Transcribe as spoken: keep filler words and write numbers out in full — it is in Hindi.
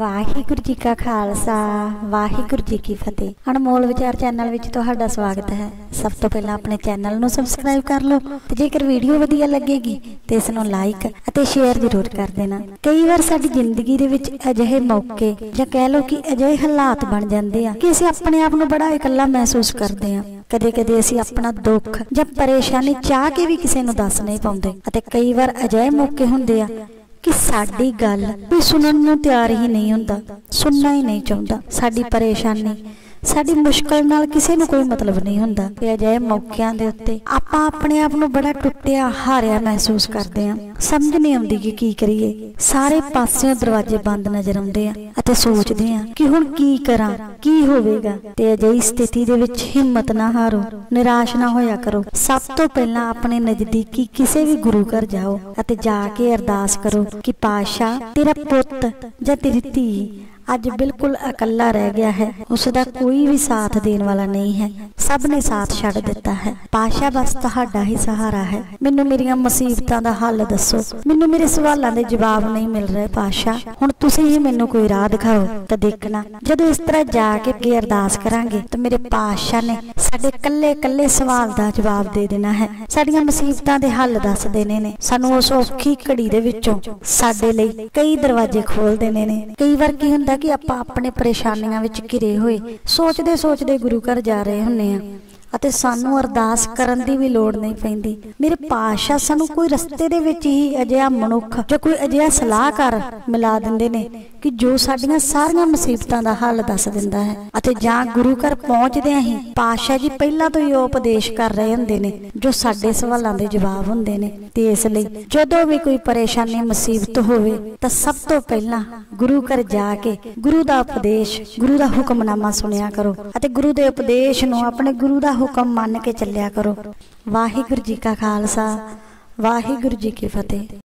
वाहिगुरु जी का खालसा वाहिगुरु जी की फतेह। अनमोल विचार चैनल विच तुहाडा स्वागत है। सब तो पहला अपने चैनल नूं सबसक्राइब कर लो ते जेकर वीडियो वधिया लगेगी ते इस नूं लाइक अते शेयर जरूर कर देना। कई बार साडी जिंदगी दे विच अजिहे मौके जां कह लो कि अजिहे हालात बन जांदे आ कि असीं अपने आप नूं बड़ा इकल्ला महसूस करदे आ। कदे कदे असीं अपना दुख जां परेशानी चाह के भी किसी नूं दस नहीं पाउंदे अते कई बार अजिहे मौके हुंदे आ कि साड़ी गल कोई सुनन नूं तैयार ही नहीं हुंदा, सुनना ही नहीं चाहुंदा। साड़ी परेशानी साड़ी मुश्किल नाल किसी नूं कोई मतलब नहीं हुंदा। अजिहे मौकिआं दे उत्ते आपां अपने आप नूं बड़ा टुटिआ हारिआ महसूस करदे आ। समझ नहीं आउंदी कि की करिए। सारे पासिओं दरवाजे बंद नजर आउंदे आ अते सोचदे आ कि हुण की करां, की होवेगा। ते अजिही स्थिति दे विच हिम्मत ना हारो, निराश ना होया करो। सब तो पहला अपने नजदीकी किसी भी गुरु घर जाओ अते जाके अरदास करो कि पातशाह तेरा पुत्त जां तेरी धी आज बिल्कुल अकल्ला रह गया है, उसका कोई भी साथ देने वाला नहीं है, सब ने साथ छड़ दिता है। पाशा बस तुहाडा ही सहारा है। मैनू मेरियां मुसीबतां दा हल दसो, मैनू मेरे सवालां दे जवाब नहीं मिल रहे। पाशा हुण तुसीं ही मैनू कोई राह दिखाओ। तां देखना जदों इस तरह जाके के अरदास करांगे तां मेरे पाशा ने साडे कल्ले कल्ले सवाल दा जवाब दे देना है, साडीआं मुसीबतां दे हल दस देने ने। सानू उस औखी घड़ी दे विचों साडे लई कई दरवाजे खोल देने ने। कई वार की हुंदा कि आपां अपने परेशानियां विच घिरे होए सोचदे सोचदे गुरु घर जा रहे हुन्ने आ अते सानू अरदास करन दी भी लोड़ नहीं पैंदी। मेरे पातशाह सानू कोई रस्ते दे विच ही अजिहा मनुख जां कोई अजिहा सलाहकार मिला दिंदे ने कि जो साडीआं सारीआं मुसीबतां दा हल दस दिंदा है अते जां गुरु घर पहुंचदिआं ही पातशाह जी पहिलां तों ही उपदेश कर रहे हुंदे ने जो साडे सवालां दे जवाब हुंदे ने। ते इस लई जदों भी कोई परेशानी मुसीबत होवे तां सब तों पहिलां गुरु घर जा के गुरु दा उपदेश, गुरु दा हुक्मनामा सुनिया करो अते गुरु दे उपदेश नूं अपने गुरु दा हुक्म मान के चलिया करो। वाहिगुरु जी का खालसा वाहिगुरु जी की फतेह।